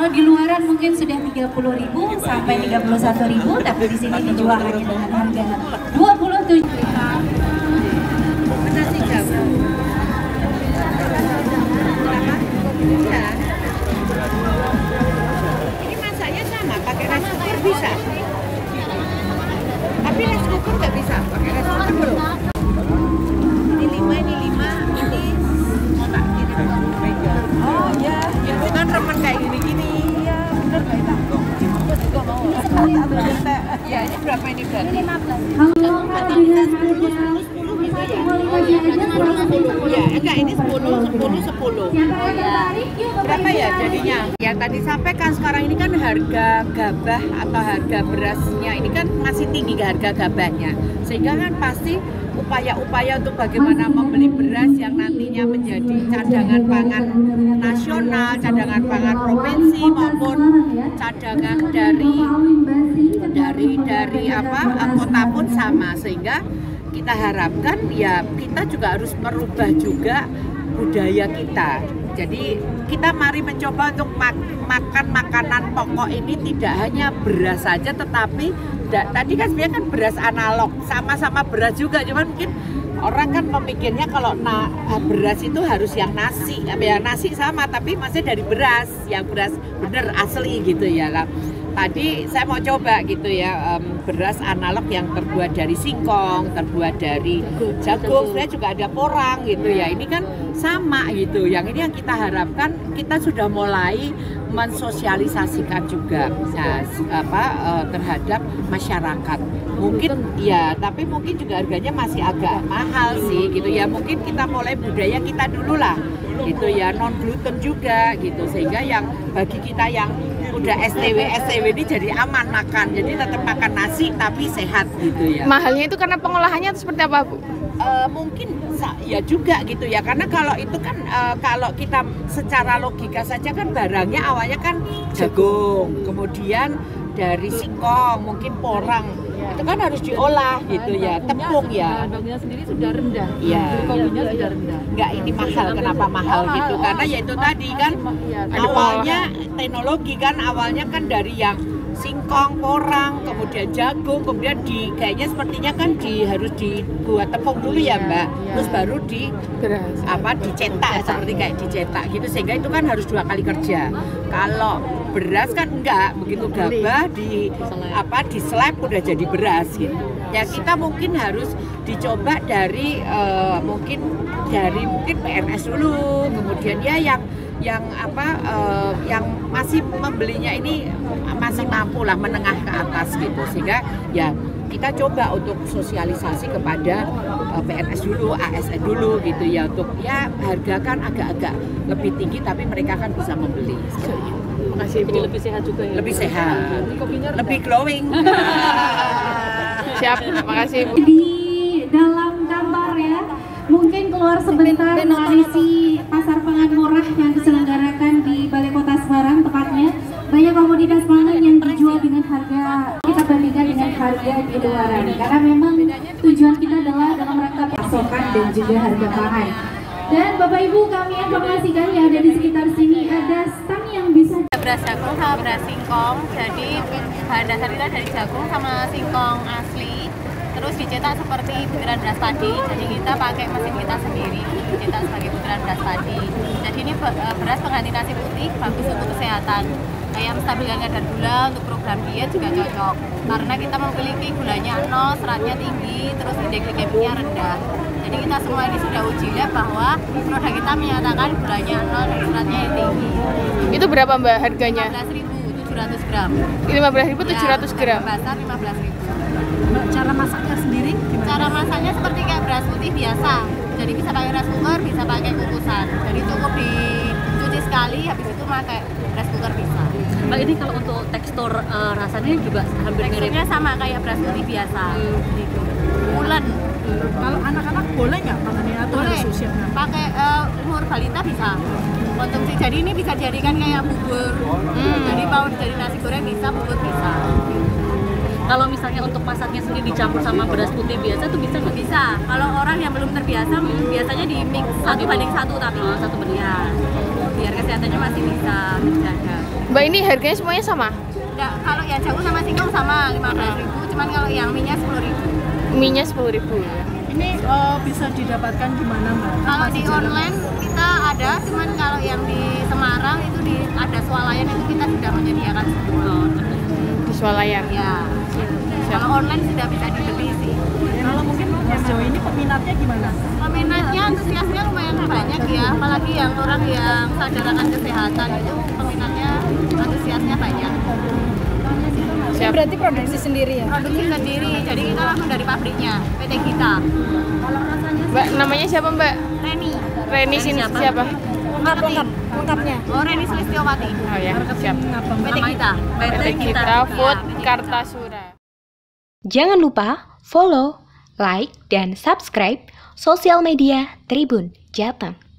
Kalau di luaran mungkin sudah 30.000 sampai 31.000, tapi di sini dijual hanya dengan harga 27.000. Ini masaknya sama, pakai rice cooker bisa. Tapi rice cooker nggak bisa, pakai rice cooker belum. Ini lima, ini kotak gini. Oh ya, itu kan remen kayak gini-gini. Iya, bener nggak itu? Aku juga mau. Ya, ini berapa ini berarti? 15. Halo, ya enggak, ini 10. Berapa ya jadinya? Ya tadi sampaikan sekarang ini kan harga gabah atau harga berasnya ini kan masih tinggi harga gabahnya, sehingga kan pasti upaya-upaya untuk bagaimana membeli beras yang nantinya menjadi cadangan pangan nasional, cadangan pangan provinsi maupun cadangan dari kota pun sama, sehingga kita harapkan ya kita juga harus merubah juga budaya kita. Jadi kita mari mencoba untuk makan makanan pokok ini tidak hanya beras saja, tetapi tadi kan sebenarnya kan beras analog, sama-sama beras juga, cuman mungkin orang kan memikirnya kalau beras itu harus yang nasi, ya nasi sama tapi masih dari beras, yang beras bener asli gitu ya lah. Tadi saya mau coba gitu ya, beras analog yang terbuat dari singkong, terbuat dari jagung, sebenarnya juga ada porang gitu ya. Ini kan sama gitu, yang ini yang kita harapkan kita sudah mulai mensosialisasikan juga ya, terhadap masyarakat. Mungkin ya, tapi mungkin juga harganya masih agak mahal sih gitu ya. Mungkin kita mulai budaya kita dulu lah gitu ya, non gluten juga gitu, sehingga yang bagi kita yang udah STW ini jadi aman makan, jadi tetap makan nasi tapi sehat gitu ya. Mahalnya itu karena pengolahannya seperti apa, Bu? Mungkin ya juga gitu ya, karena kalau itu kan kalau kita secara logika saja kan barangnya awalnya kan jagung, kemudian dari singkong, mungkin porang. Itu kan harus diolah gitu ya, tepung ya. Bahannya sendiri sudah rendah. Iya. Bahannya sudah rendah. Enggak, ini mahal. Kenapa mahal gitu? Karena ya itu tadi kan awalnya teknologi kan dari yang singkong, porang, kemudian jagung, kemudian kayaknya sepertinya kan harus dibuat tepung dulu ya, Mbak. Terus baru dicetak seperti kayak dicetak gitu, sehingga itu kan harus dua kali kerja. Kalau beras kan enggak, begitu gabah di slab udah jadi beras gitu. Ya kita mungkin harus dicoba dari mungkin PNS dulu, kemudian ya yang masih membelinya ini masih mampu lah, menengah ke atas gitu, sehingga ya kita coba untuk sosialisasi kepada PNS dulu, ASN dulu gitu ya, untuk ya harga kan agak-agak lebih tinggi tapi mereka kan bisa membeli. Makasih, Bu. Jadi lebih sehat juga ya. Lebih sehat. Lebih glowing. Siap, makasih, Bu. Di dalam kantor ya, mungkin keluar sebentar mengisi pasar pangan murah yang diselenggarakan di Balai Kota Semarang tepatnya. Banyak komoditas pangan yang dijual dengan harga kita bandingkan dengan harga di luaran, karena memang tujuan kita adalah dalam rangka pasokan dan juga harga pangan. Dan Bapak Ibu, kami informasikan ya, ada di sekitar sini ada stand yang bisa beras jagung sama beras singkong. Jadi bahan dasarnya dari jagung sama singkong asli, terus dicetak seperti butiran beras tadi. Jadi kita pakai mesin kita sendiri, dicetak sebagai butiran beras tadi. Jadi ini beras pengganti nasi putih, bagus untuk kesehatan. Yang stabilkan kadar gula untuk program diet juga cocok, karena kita memiliki gulanya 0, seratnya tinggi, terus indeks glikemiknya rendah. Jadi kita semua ini sudah uji ya, bahwa produk kita menyatakan gulanya 0 dan seratnya yang tinggi. Itu berapa, Mbak, harganya? 15.700 gram. 15.700 gram. Basah 15.000. Cara masaknya sendiri? Cara masaknya seperti kayak beras putih biasa. Jadi bisa pakai rice cooker, bisa pakai kukusan. Jadi cukup dicuci sekali, habis itu pakai rice cooker bisa. Mbak, ini kalau untuk tekstur rasanya juga hampir mirip. Teksturnya sama kayak beras putih biasa. Bulan. Kalau anak-anak boleh nggak makannya atau harus usia? Pakai umur balita bisa konsumsi. Jadi ini bisa dijadikan kayak bubur. Jadi mau jadi nasi goreng bisa, bubur bisa. Kalau misalnya untuk masaknya sendiri dicampur sama beras putih biasa itu bisa nggak? Bisa. Kalau orang yang belum terbiasa biasanya di mix 1:1 tapi satu berian. Biar kesehatannya masih bisa terjaga. Mbak, ini harganya semuanya sama? Enggak, kalau yang jagung sama singkong sama 15.000, cuman kalau yang minyak 10.000. Minyak 10.000 ya. Ini bisa didapatkan di mana, Mbak? Kalau di online kita ada, cuman kalau yang di Semarang itu di ada swalayan itu kita sudah menyediakan semua. Di swalayan? Ya. Kalau online sudah bisa dibeli sih. Kalau mungkin Mas Jo ini peminatnya gimana? Peminatnya antusiasnya lumayan banyak ya, apalagi yang orang yang sadar akan kesehatan itu peminatnya antusiasnya banyak. Berarti produksi sendiri ya? Produksi sendiri, jadi kita langsung dari pabriknya, PT kita. Mbak, namanya siapa Mbak? Reni. Reni siapa? Lengkapnya. Oh, Reni Sulistiowati. Oh ya, siap. PT kita Food Kartasura. Jangan lupa follow, like, dan subscribe sosial media Tribun Jateng.